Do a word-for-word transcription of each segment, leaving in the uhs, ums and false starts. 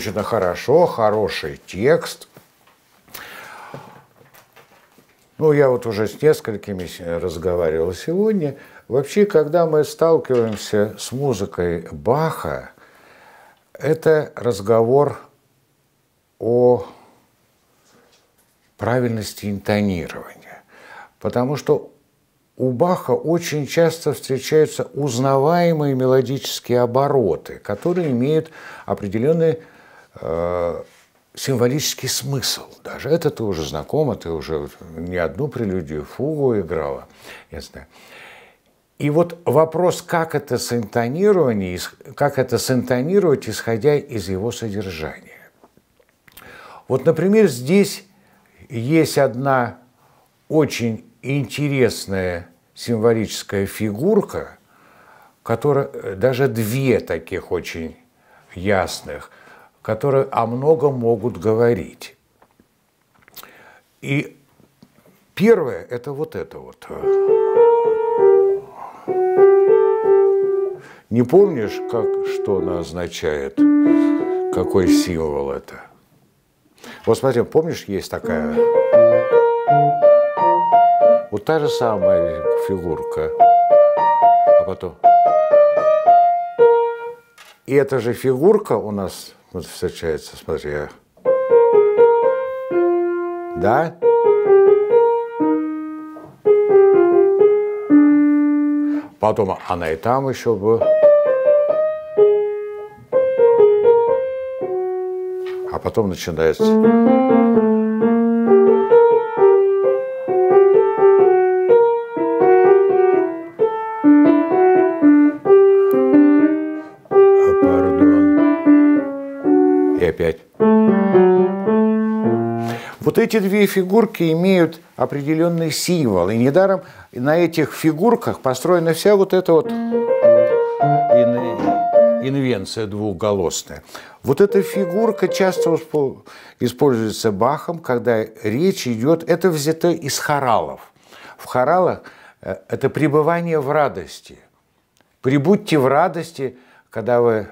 озвучено хорошо, хороший текст. Ну, я вот уже с несколькими разговаривал сегодня. Вообще, когда мы сталкиваемся с музыкой Баха, это разговор о правильности интонирования. Потому что у Баха очень часто встречаются узнаваемые мелодические обороты, которые имеют определенный э, символический смысл. Даже это ты уже знакома, ты уже не одну прелюдию, фугу играла, я знаю. И вот вопрос, как это синтонировать, как это синтонировать, исходя из его содержания. Вот, например, здесь есть одна очень интересная символическая фигурка, которая, даже две таких очень ясных, которые о многом могут говорить. И первое – это вот это вот. Не помнишь, как, что она означает? Какой символ это? Вот смотри, помнишь, есть такая... Вот та же самая фигурка. А потом... И эта же фигурка у нас вот встречается, смотри. Да? Потом она и там еще бы. А потом начинается. Пардон. И опять. Вот эти две фигурки имеют определенный символ. И недаром на этих фигурках построена вся вот эта вот инвенция двухголосная. Вот эта фигурка часто используется Бахом, когда речь идет, это взято из хоралов. В хоралах это пребывание в радости. Прибудьте в радости, когда вы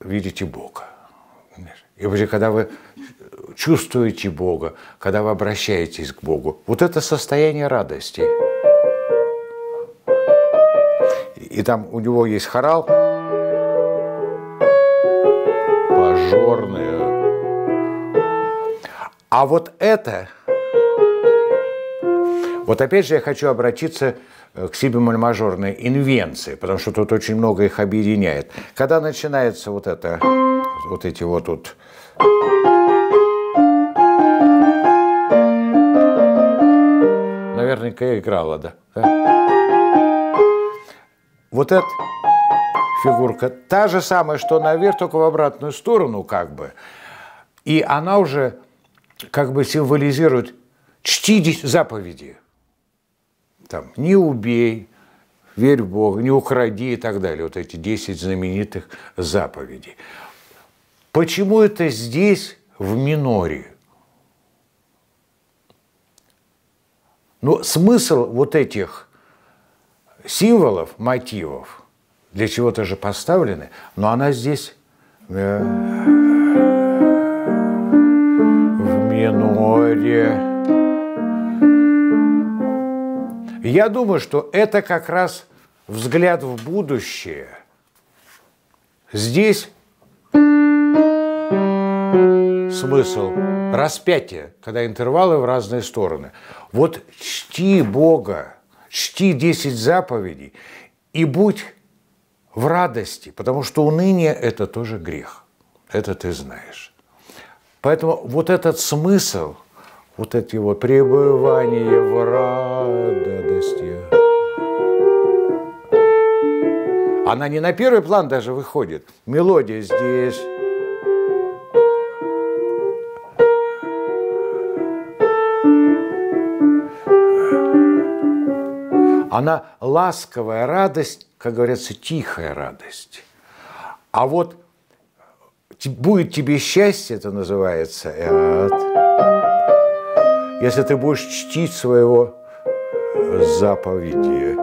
видите Бога. И когда вы чувствуете Бога, когда вы обращаетесь к Богу. Вот это состояние радости. И там у него есть хорал. Пожорные. А вот это... Вот опять же я хочу обратиться к си бемоль-мажорной инвенции, потому что тут очень много их объединяет. Когда начинается вот это... Вот эти вот тут... Наверняка я играла, да? Да? Вот эта фигурка, та же самая, что наверх, только в обратную сторону, как бы. И она уже как бы символизирует «чти заповеди». Там «не убей», «верь в Бога», «не укради» и так далее. Вот эти десять знаменитых заповедей. Почему это здесь в миноре? Но смысл вот этих символов, мотивов, для чего-то же поставлены, но она здесь в миноре. Я думаю, что это как раз взгляд в будущее. Здесь смысл распятия, когда интервалы в разные стороны. Вот чти Бога, чти десять заповедей и будь в радости, потому что уныние – это тоже грех. Это ты знаешь. Поэтому вот этот смысл, вот это его пребывание в радости, она не на первый план даже выходит. Мелодия здесь. Она ласковая радость, как говорится, тихая радость. А вот будет тебе счастье, это называется, если ты будешь чтить своего заповеди.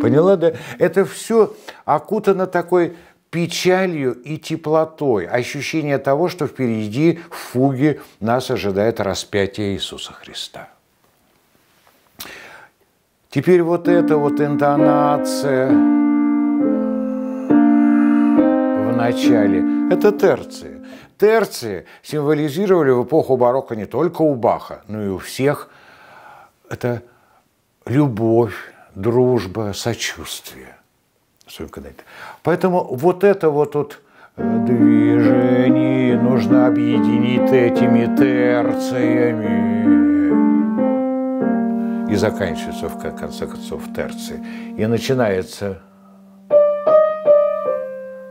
Поняла, да? Это все окутано такой печалью и теплотой. Ощущение того, что впереди в фуге нас ожидает распятие Иисуса Христа. Теперь вот эта вот интонация в начале – это терции. Терции символизировали в эпоху барокко не только у Баха, но и у всех. Это любовь, дружба, сочувствие. Поэтому вот это вот, вот движение нужно объединить этими терциями. И заканчивается, в конце концов, терции. И начинается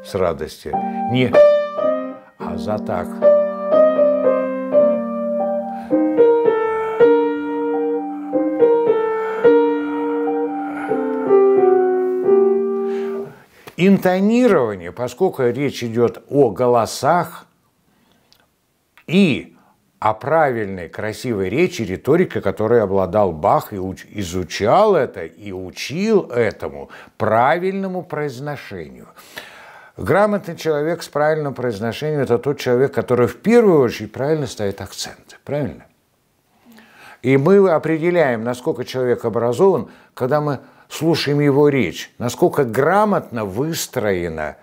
с радости. Не а за так. Интонирование, поскольку речь идет о голосах и о правильной, красивой речи, риторике, которой обладал Бах, и изучал это, и учил этому правильному произношению. Грамотный человек с правильным произношением – это тот человек, который в первую очередь правильно ставит акценты. Правильно? И мы определяем, насколько человек образован, когда мы слушаем его речь, насколько грамотно выстроена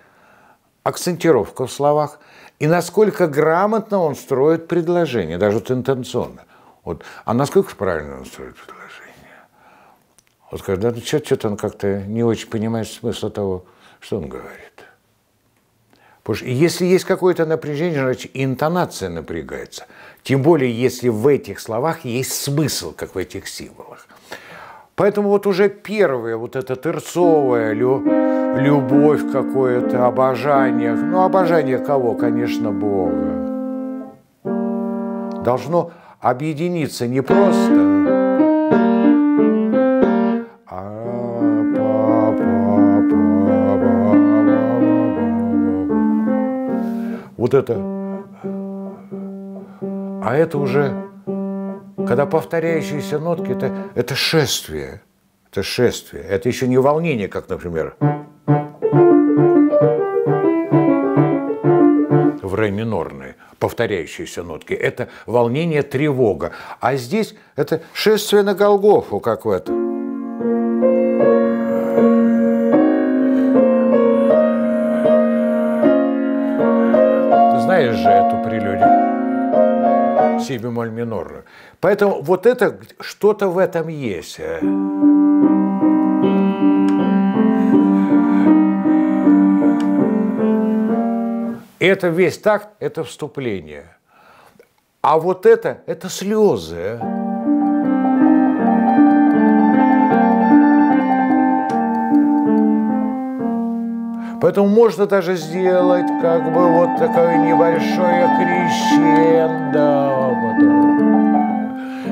акцентировка в словах и насколько грамотно он строит предложение, даже вот интенционно. Вот. А насколько правильно он строит предложение? Вот когда ну, что-то он как-то не очень понимает смысла того, что он говорит. Потому что если есть какое-то напряжение, значит, интонация напрягается. Тем более, если в этих словах есть смысл, как в этих символах. Поэтому вот уже первая вот эта терцовая лю, любовь какое-то, обожание. Ну, обожание кого? Конечно, Бога. Должно объединиться не просто. Вот это. А это уже... Когда повторяющиеся нотки, это, это шествие, это шествие, это еще не волнение, как, например, в ре минорной, повторяющиеся нотки, это волнение, тревога, а здесь это шествие на Голгофу, как в этом. Ты знаешь же эту прелюдию? Си бемоль минор. Поэтому вот это, что-то в этом есть. Это весь такт, это вступление. А вот это, это слезы. Поэтому можно даже сделать как бы вот такое небольшое крещендо.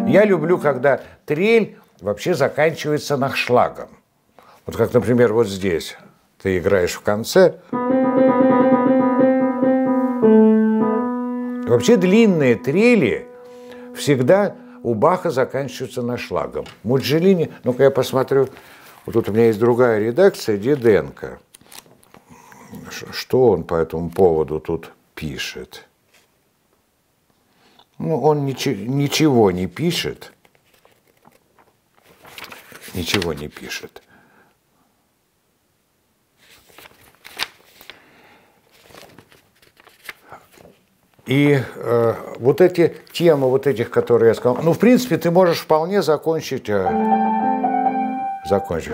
Я люблю, когда трель вообще заканчивается нахшлагом. Вот как, например, вот здесь ты играешь в конце. Вообще длинные трели всегда у Баха заканчиваются нахшлагом. Муджелини, ну-ка я посмотрю, вот тут у меня есть другая редакция, Диденко. Что он по этому поводу тут пишет? Ну, он нич ничего не пишет. Ничего не пишет. И э, вот эти темы, вот этих, которые я сказал... Ну, в принципе, ты можешь вполне закончить... Э, закончить...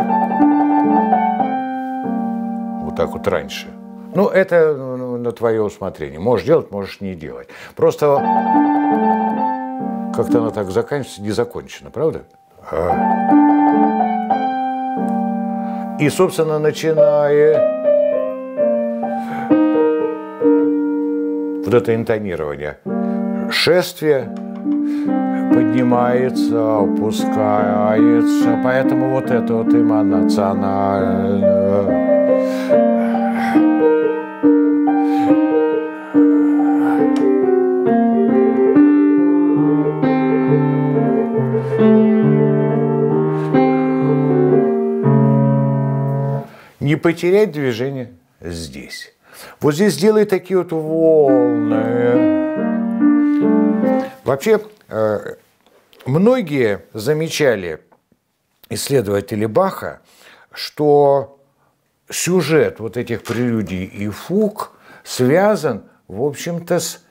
так вот раньше. Ну, это на твое усмотрение. Можешь делать, можешь не делать. Просто как-то она так заканчивается, не закончена, правда? А. И, собственно, начиная... Вот это интонирование. Шествие поднимается, опускается. Поэтому вот это вот эмоционально... не потерять движение здесь. Вот здесь делай такие вот волны. Вообще, многие замечали, исследователи Баха, что сюжет вот этих прелюдий и фуг связан, в общем-то, с,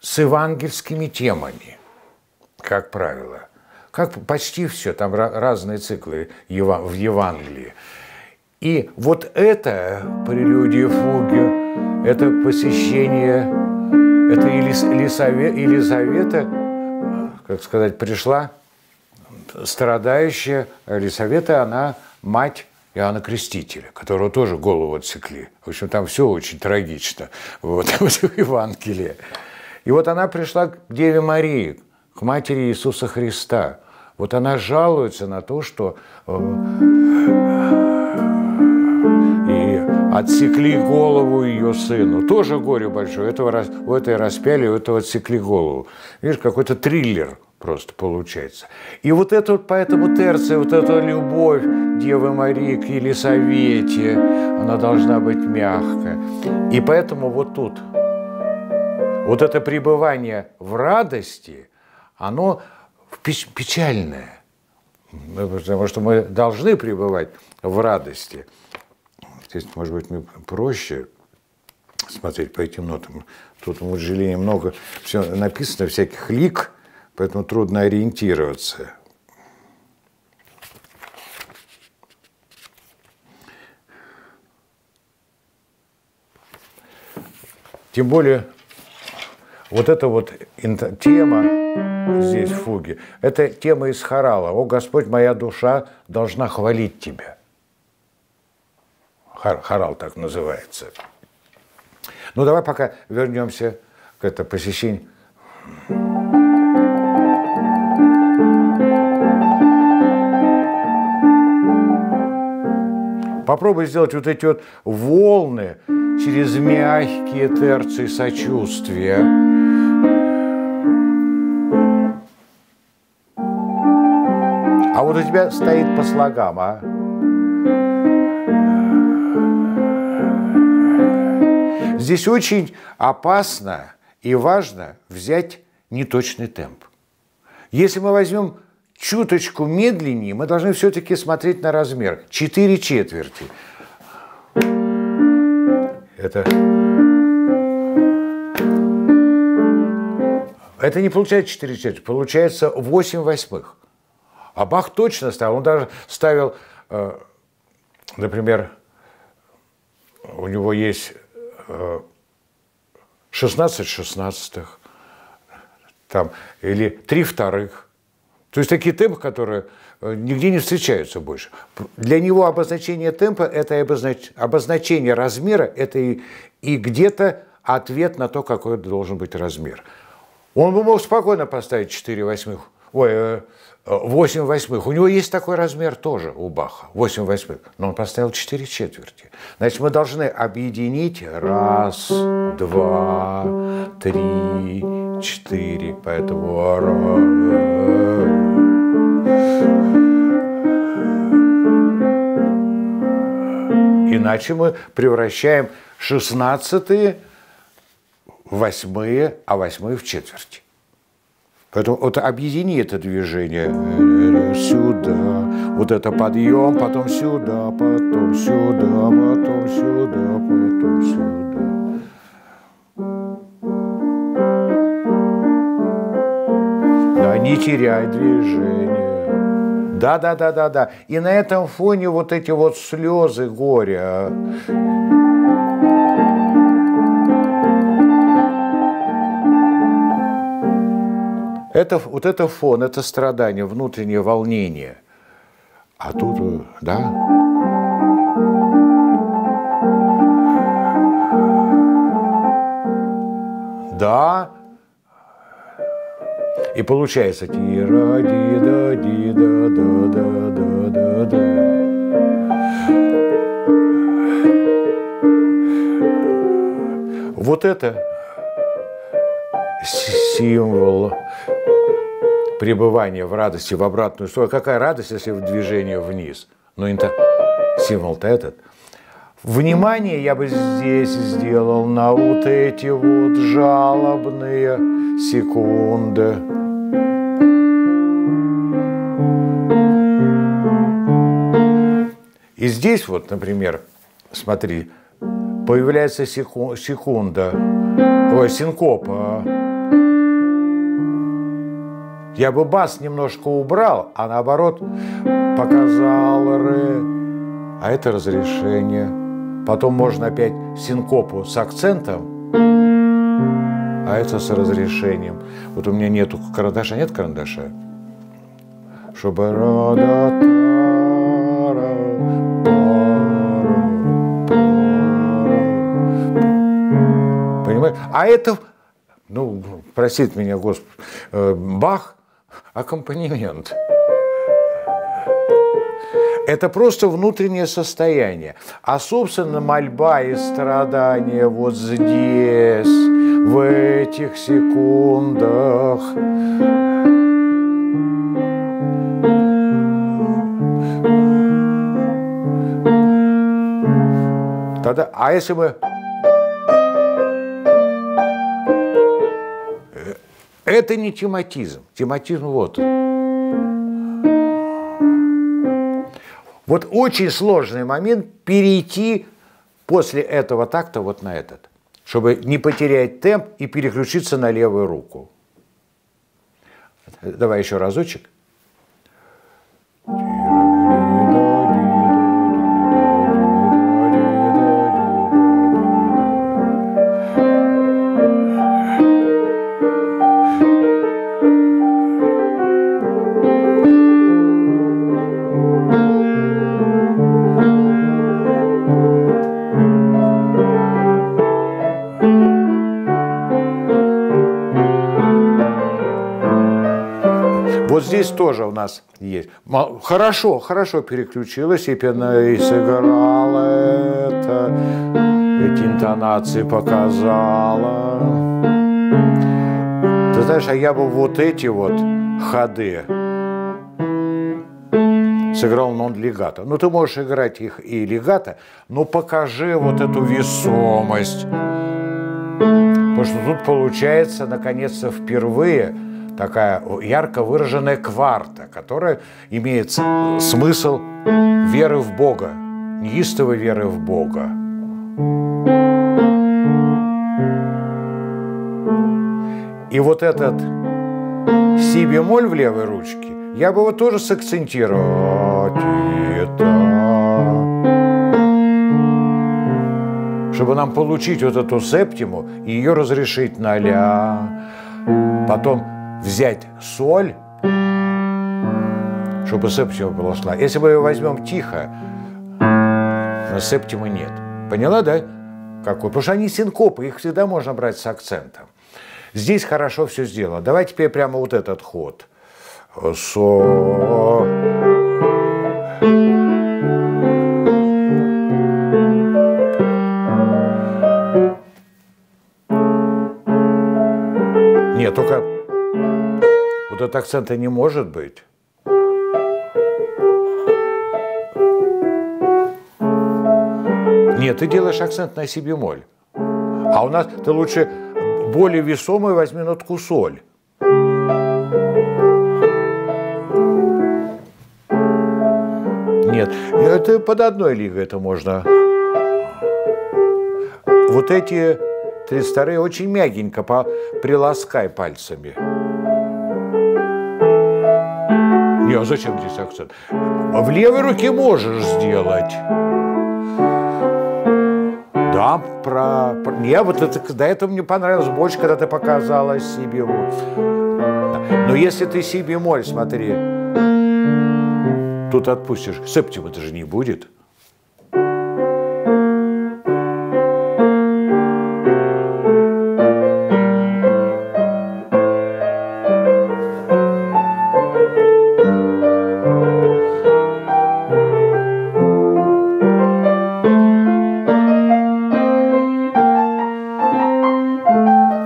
с евангельскими темами, как правило. Как почти все, там разные циклы в Евангелии. И вот это прелюдия фуги, это посещение, это Елизавета, как сказать, пришла страдающая Елизавета, она мать Иоанна Крестителя, которого тоже голову отсекли. В общем, там все очень трагично вот, в Евангелии. И вот она пришла к Деве Марии, к матери Иисуса Христа. Вот она жалуется на то, что и отсекли голову ее сыну. Тоже горе большое. Этого, у этой распяли, у этого отсекли голову. Видишь, какой-то триллер просто получается. И вот это вот, поэтому терция, вот эта любовь Девы Марии к Елисавете, она должна быть мягкая. И поэтому вот тут, вот это пребывание в радости, оно печальное. Потому что мы должны пребывать в радости. Здесь, может быть, мне проще смотреть по этим нотам. Тут в Муджелине много все написано, всяких лик, поэтому трудно ориентироваться. Тем более, вот эта вот тема здесь в фуге, это тема из хорала. «О, Господь, моя душа должна хвалить Тебя». Хорал так называется. Ну, давай пока вернемся к это посещению. Попробуй сделать вот эти вот волны через мягкие терции сочувствия. А вот у тебя стоит по слогам, а? Здесь очень опасно и важно взять неточный темп. Если мы возьмем чуточку медленнее, мы должны все-таки смотреть на размер. Четыре четверти. Это... Это не получается четыре четверти, получается восемь восьмых. А Бах точно ставил. Он даже ставил, например, у него есть шестнадцать шестнадцатых, там, или три вторых. То есть такие темпы, которые нигде не встречаются больше. Для него обозначение темпа – это обознач... обозначение размера, это и, и где-то ответ на то, какой должен быть размер. Он бы мог спокойно поставить четыре восьмых, ой, восемь восьмых. У него есть такой размер тоже у Баха, восемь восьмых, но он поставил четыре четверти. Значит, мы должны объединить раз, два, три, четыре, поэтому раз. Иначе мы превращаем шестнадцатые в восьмые, а восьмые в четверть. Поэтому вот объедини это движение. Сюда, вот это подъем, потом сюда, потом сюда, потом сюда, потом сюда. Да, не теряй движение. Да, да, да, да, да. И на этом фоне вот эти вот слезы горя. Это, вот это фон, это страдание, внутреннее волнение. А тут, да. Да. И получается ти-ра-ди-да-ди-да-да-да-да-да. Вот это символ пребывания в радости в обратную сторону. Какая радость, если в движение вниз? Но символ-то этот. Внимание я бы здесь сделал на вот эти вот жалобные секунды. И здесь вот, например, смотри, появляется секу- секунда, ой, синкопа. Я бы бас немножко убрал, а наоборот показал ре, а это разрешение. Потом можно опять синкопу с акцентом, а это с разрешением. Вот у меня нету карандаша, нет карандаша. Чтобы... Понимаешь? А это, ну, простит меня Господь, Бах, аккомпанемент. Это просто внутреннее состояние. А, собственно, мольба и страдания вот здесь, в этих секундах. Тогда, а если мы... Это не тематизм. Тематизм вот... Вот очень сложный момент перейти после этого такта вот на этот, чтобы не потерять темп и переключиться на левую руку. Давай еще разочек. Здесь тоже у нас есть. Хорошо, хорошо переключилась и сыграла это, эти интонации показала. Ты знаешь, а я бы вот эти вот ходы сыграл нон-легато. Ну, ты можешь играть их и легато, но покажи вот эту весомость. Потому что тут получается, наконец-то, впервые такая ярко выраженная кварта, которая имеет смысл веры в Бога, неистовой веры в Бога. И вот этот си бемоль в левой ручке, я бы его тоже сакцентировал, чтобы нам получить вот эту септиму и ее разрешить на ля. Потом взять соль, чтобы септима была шла. Если мы ее возьмем тихо, на септимы нет. Поняла, да? Какой? Потому что они синкопы, их всегда можно брать с акцентом. Здесь хорошо все сделано. Давай теперь прямо вот этот ход. Со. Нет, только... Вот этот акцента не может быть. Нет, ты делаешь акцент на си бемоль. А у нас ты лучше более весомую возьми нотку соль. Нет, это под одной лигой это можно. Вот эти тридцать вторые очень мягенько приласкай пальцами. А зачем здесь акцент? В левой руке можешь сделать. Да, про... Я вот это... До этого мне понравилось больше, когда ты показала си бемоль. Но если ты си бемоль, смотри, тут отпустишь. Септима это же не будет.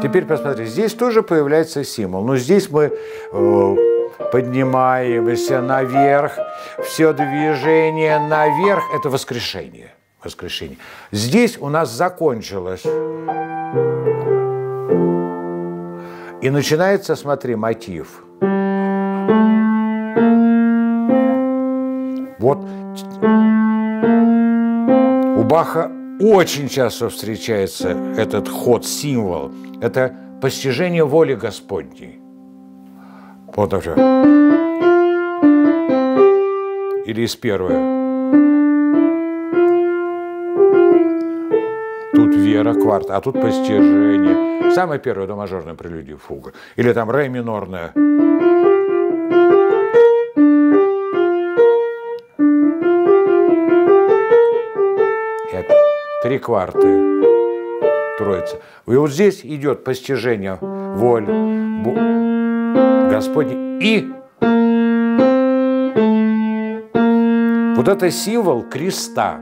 Теперь посмотри, здесь тоже появляется символ, но здесь мы э, поднимаемся наверх, все движение наверх – это воскрешение. воскрешении. Здесь у нас закончилось. И начинается, смотри, мотив. Вот у Баха очень часто встречается этот ход, символ. Это постижение воли Господней. Вот так же. Или из первой. Тут вера, кварта, а тут постижение. Самое первое до-мажорное прелюдия, фуга. Или там ре минорная. Три кварты, троица. И вот здесь идет постижение воли Господней. И вот это символ креста.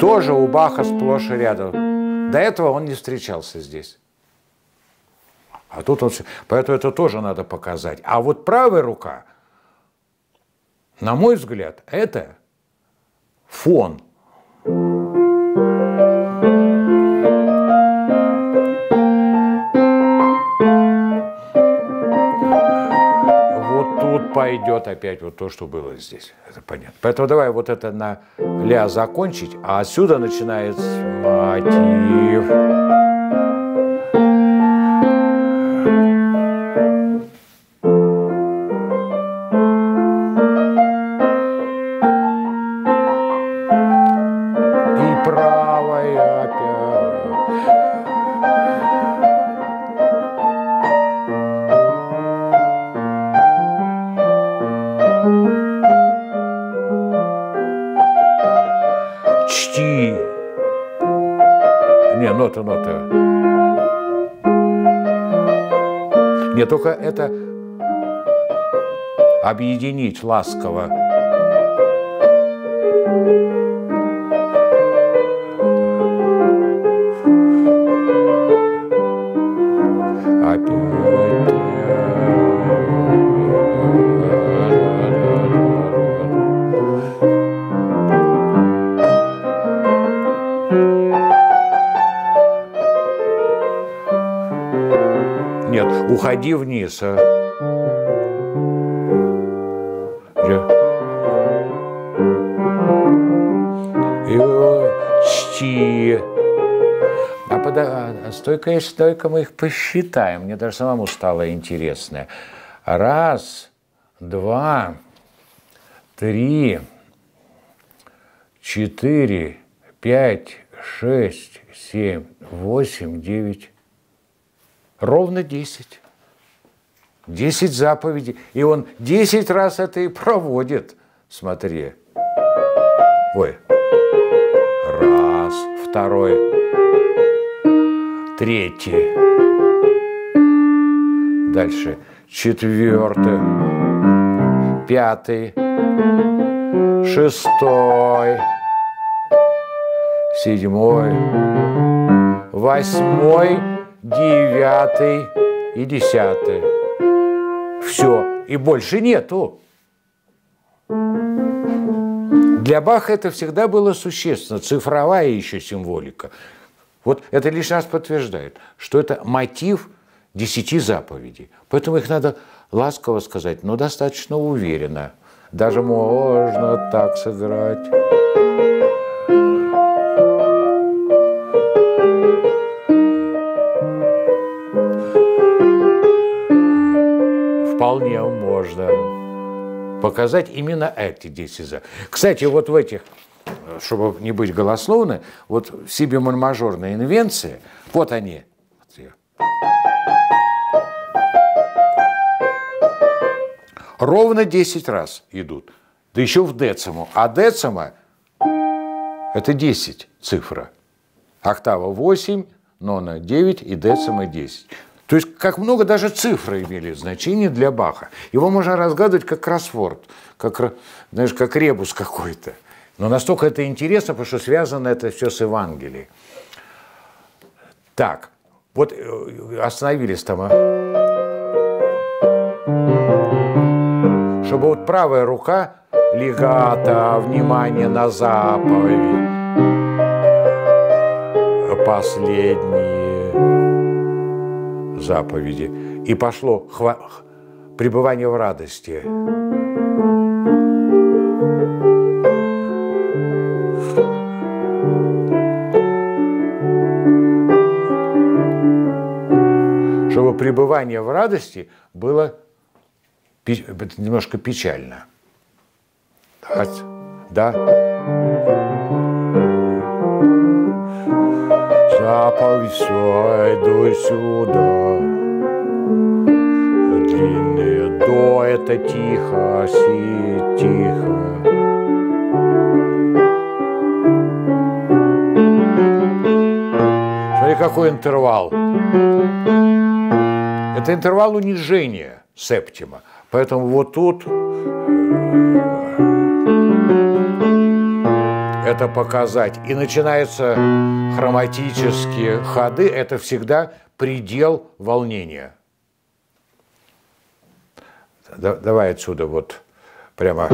Тоже у Баха сплошь и рядом. До этого он не встречался здесь. А тут он... Поэтому это тоже надо показать. А вот правая рука, на мой взгляд, это фон. Пойдет опять вот то, что было здесь. Это понятно. Поэтому давай вот это на ля закончить, а отсюда начинается мотив. И правая опять. Нота, нота. Не только это объединить ласково. Уходи вниз. А. И, чти. А, под, а стойка и стойка мы их посчитаем. Мне даже самому стало интересно. Раз, два, три, четыре, пять, шесть, семь, восемь, девять. Ровно десять. десять заповедей. И он десять раз это и проводит. Смотри. Ой. Раз, второй, третий. Дальше. Четвертый, пятый, шестой, седьмой, восьмой, девятый и десятый. Все. И больше нету. Для Баха это всегда было существенно. Цифровая еще символика. Вот это лишний раз подтверждает, что это мотив десяти заповедей. Поэтому их надо ласково сказать, но достаточно уверенно. Даже можно так сыграть. Вполне можно показать именно эти десять за. Кстати, вот в этих, чтобы не быть голословны, вот в си бемоль-мажорной инвенции, вот они. Ровно десять раз идут. Да еще в дециму. А децима – это десять цифра. Октава восемь, нона девять и децима десять. То есть, как много даже цифры имели значение для Баха. Его можно разгадывать как кроссворд, как, знаешь, как ребус какой-то. Но настолько это интересно, потому что связано это все с Евангелием. Так, вот остановились там. Чтобы вот правая рука легата, внимание на заповедь. последние заповеди. И пошло хва... пребывание в радости. Чтобы пребывание в радости было немножко печально. Да. Заповедь свой, дуй сюда. Длинное до это тихо, си тихо. Смотри, какой интервал. Это интервал унижения, септима. Поэтому вот тут это показать. И начинаются хроматические ходы. Это всегда предел волнения. Да, давай отсюда вот прямо.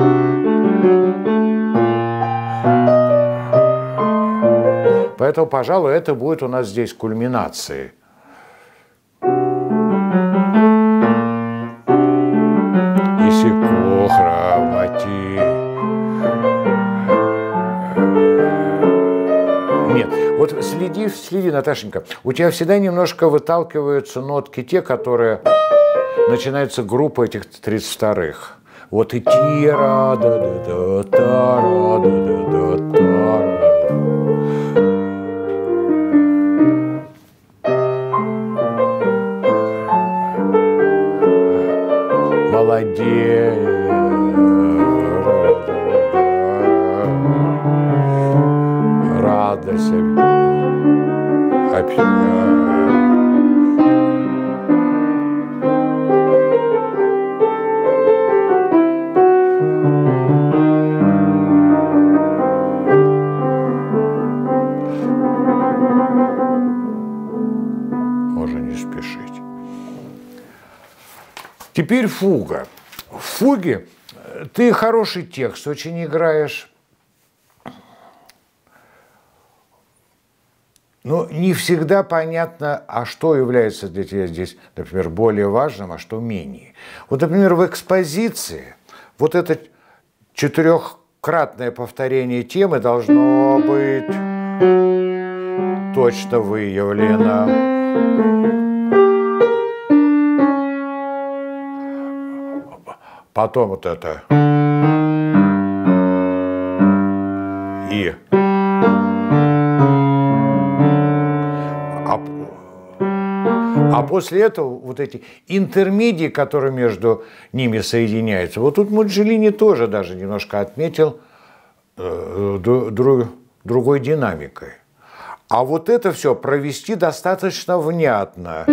Поэтому, пожалуй, это будет у нас здесь кульминацией. Вот следи, следи, Наташенька, у тебя всегда немножко выталкиваются нотки те, которые начинаются группа этих тридцать вторых. Вот и тира, да да да тара, да да да тара. Молодец. Радость. Можно не спешить. Теперь фуга. В фуге ты хороший текст очень играешь. Но не всегда понятно, а что является для тебя здесь, например, более важным, а что менее. Вот, например, в экспозиции вот это четырехкратное повторение темы должно быть точно выявлено. Потом вот это. И... А после этого вот эти интермедии, которые между ними соединяются. Вот тут Муджелини тоже даже немножко отметил э, друг, другой динамикой. А вот это все провести достаточно внятно.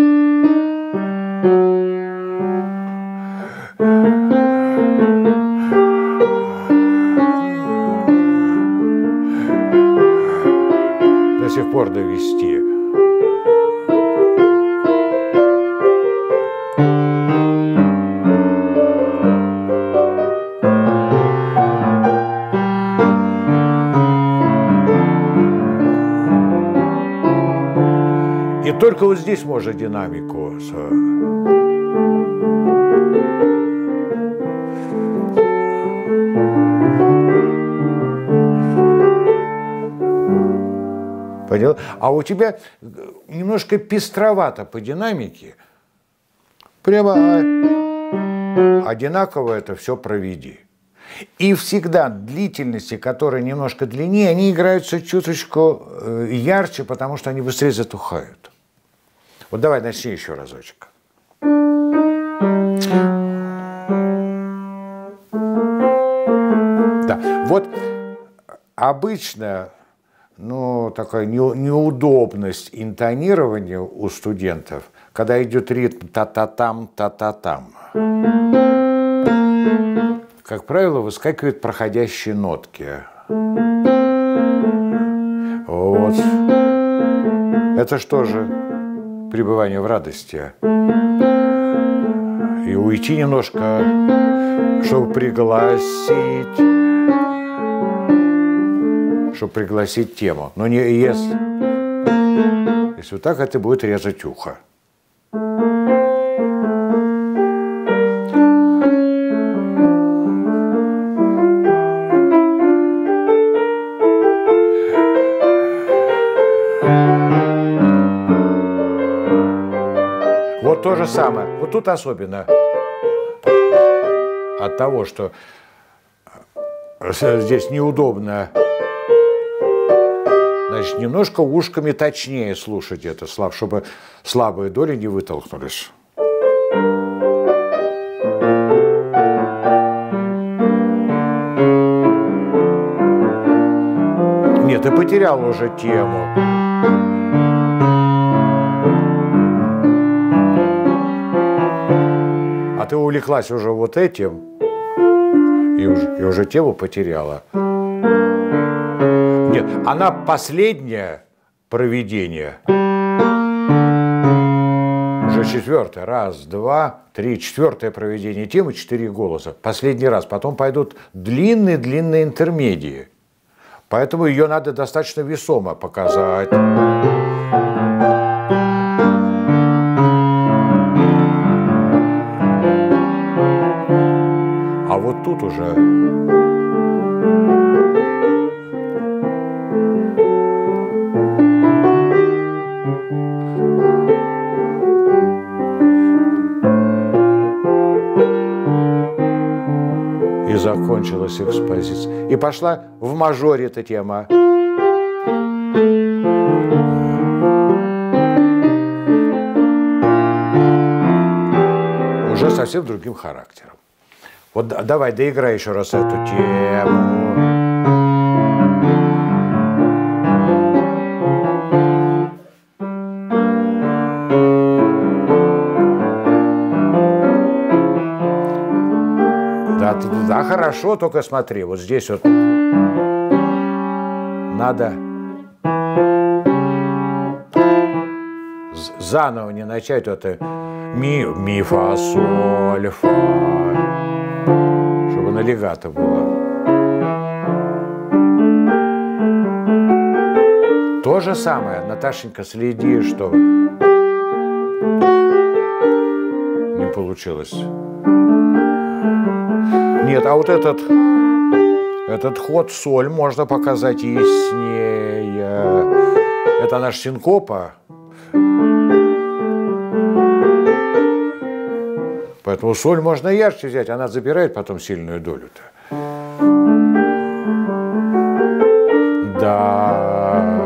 До сих пор довести. Только вот здесь можно динамику. Понял? А у тебя немножко пестровато по динамике. Прямо одинаково это все проведи. И всегда длительности, которые немножко длиннее, они играются чуточку ярче, потому что они быстрее затухают. Вот давай начни еще разочек. Да. Вот обычная, ну, такая неудобность интонирования у студентов, когда идет ритм та-та-там, та-та-там. Как правило, выскакивают проходящие нотки. Вот. Это что же? Пребывание в радости. И уйти немножко, чтобы пригласить, чтобы пригласить тему. Но не ес. Если вот так, это будет резать ухо. Вот то же самое. Вот тут особенно. От того, что здесь неудобно, значит, немножко ушками точнее слушать это, чтобы слабые доли не вытолкнулись. Нет, ты потерял уже тему. А ты увлеклась уже вот этим и уже, и уже тему потеряла. Нет, она последнее проведение. Уже четвертое. Раз, два, три. Четвертое проведение темы, четыре голоса. Последний раз. Потом пойдут длинные-длинные интермедии. Поэтому ее надо достаточно весомо показать. Тут уже и закончилась экспозиция, и пошла в мажоре эта тема. Уже совсем другим характером. Вот давай, доиграй еще раз эту тему. Да, да, хорошо, только смотри, вот здесь вот надо заново не начать вот это ми, ми, фа, соль, фа. На легато было. То же самое, Наташенька, следи, что не получилось. Нет, а вот этот, этот ход соль можно показать яснее. Это наш синкопа. Поэтому соль можно ярче взять, она забирает потом сильную долю-то. Да.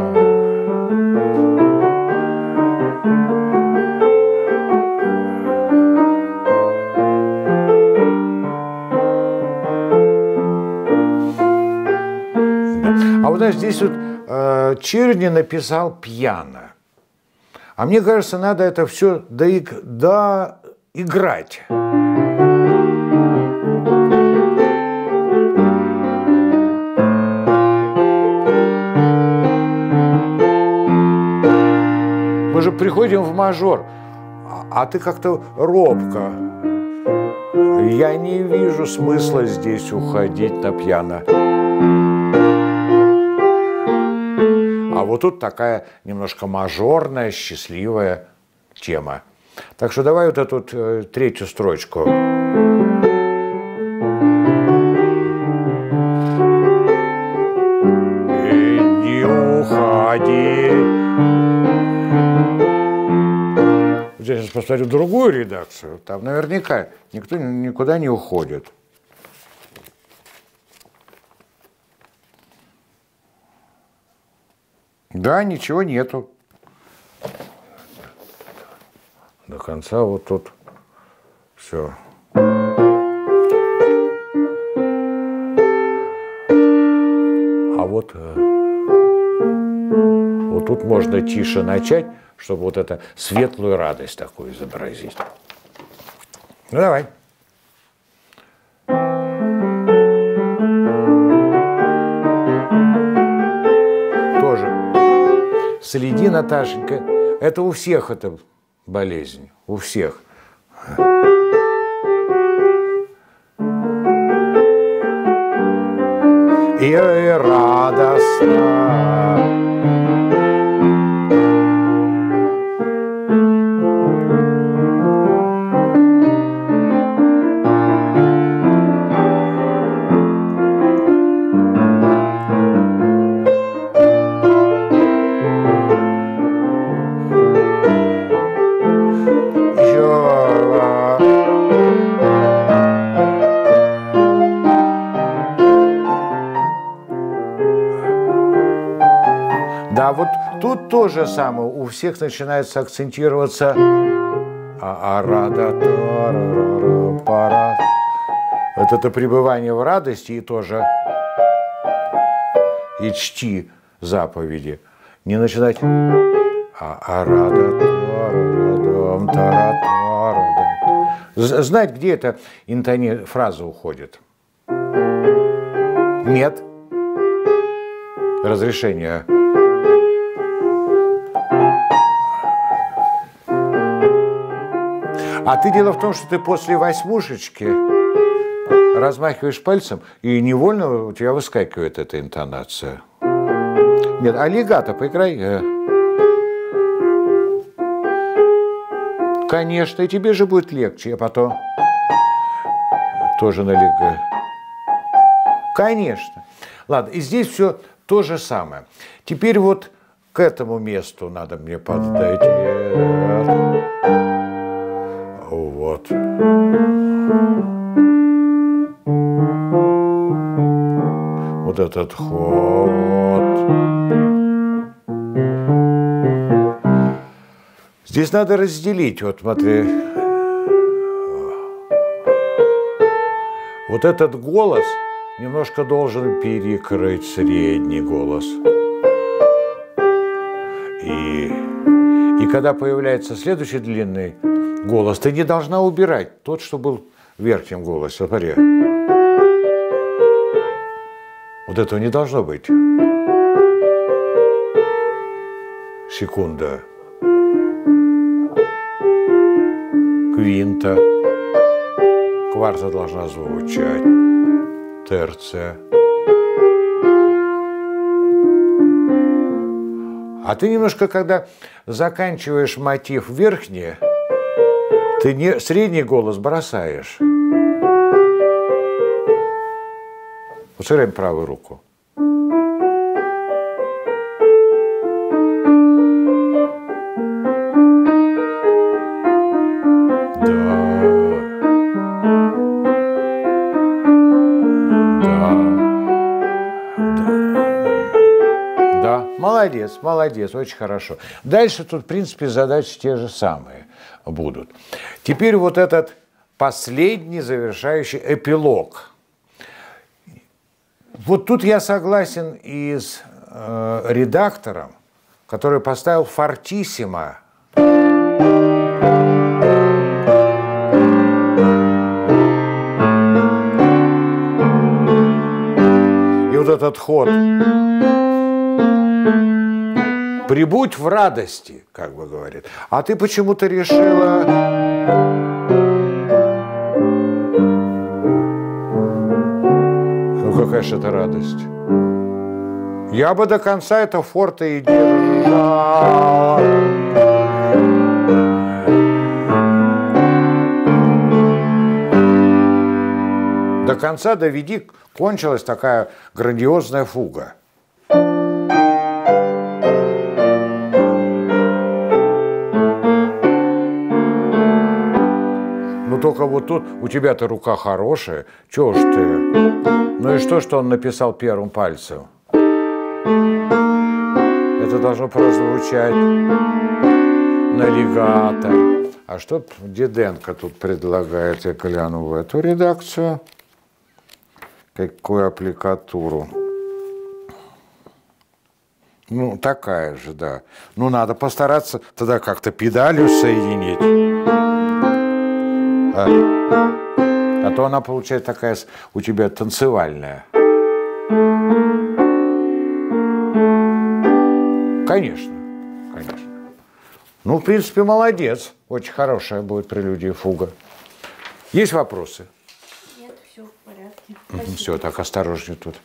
А вот здесь вот э, Черни написал пьяно. А мне кажется, надо это все до... до играть. Мы же приходим в мажор, а ты как-то робко. Я не вижу смысла здесь уходить на пьяно. А вот тут такая немножко мажорная, счастливая тема. Так что давай вот эту э, третью строчку. И не уходи. Здесь я посмотрю другую редакцию. Там наверняка никто никуда не уходит. Да, ничего нету. До конца вот тут все. А вот, вот тут можно тише начать, чтобы вот эту светлую радость такую изобразить. Ну давай. Тоже. Следи, Наташенька. Это у всех это... болезнь. У всех. И радостно. Тут то же самое, у всех начинается акцентироваться вот это пребывание в радости и тоже и чти заповеди. Не начинать знать, где эта интони... фраза уходит. Нет разрешения. А ты дело в том, что ты после восьмушечки размахиваешь пальцем, и невольно у тебя выскакивает эта интонация. Нет, аллигато поиграй. Конечно, и тебе же будет легче, а потом тоже налегаю. Конечно. Ладно, и здесь все то же самое. Теперь вот к этому месту надо мне подойти. Вот. Вот этот ход. Здесь надо разделить, вот смотри. Вот этот голос немножко должен перекрыть средний голос. И, и когда появляется следующий длинный голос, ты не должна убирать тот, что был в верхнем голосе. Смотри. Вот этого не должно быть. Секунда. Квинта. Кварта должна звучать. Терция. А ты немножко, когда заканчиваешь мотив верхний, ты не средний голос бросаешь. Вот все время правую руку. Да. Да. Да. Молодец, молодец, очень хорошо. Дальше тут, в принципе, задачи те же самые будут. Теперь вот этот последний завершающий эпилог. Вот тут я согласен и с э, редактором, который поставил фортиссимо. И вот этот ход. Прибудь в радости, как бы говорит. А ты почему-то решила... Ну какая же это радость. Я бы до конца это форта и держал. До конца доведи, кончилась такая грандиозная фуга. Только вот тут у тебя-то рука хорошая, чё ж ты? Ну и что, что он написал первым пальцем? Это должно прозвучать на легато. А что Диденко тут предлагает, я гляну в эту редакцию? Какую аппликатуру? Ну, такая же, да. Ну, надо постараться тогда как-то педалью соединить. А то она получается такая у тебя танцевальная. Конечно, конечно. Ну, в принципе, молодец. Очень хорошая будет прелюдия фуга. Есть вопросы? Нет, все в порядке. Спасибо. Все, так осторожнее тут.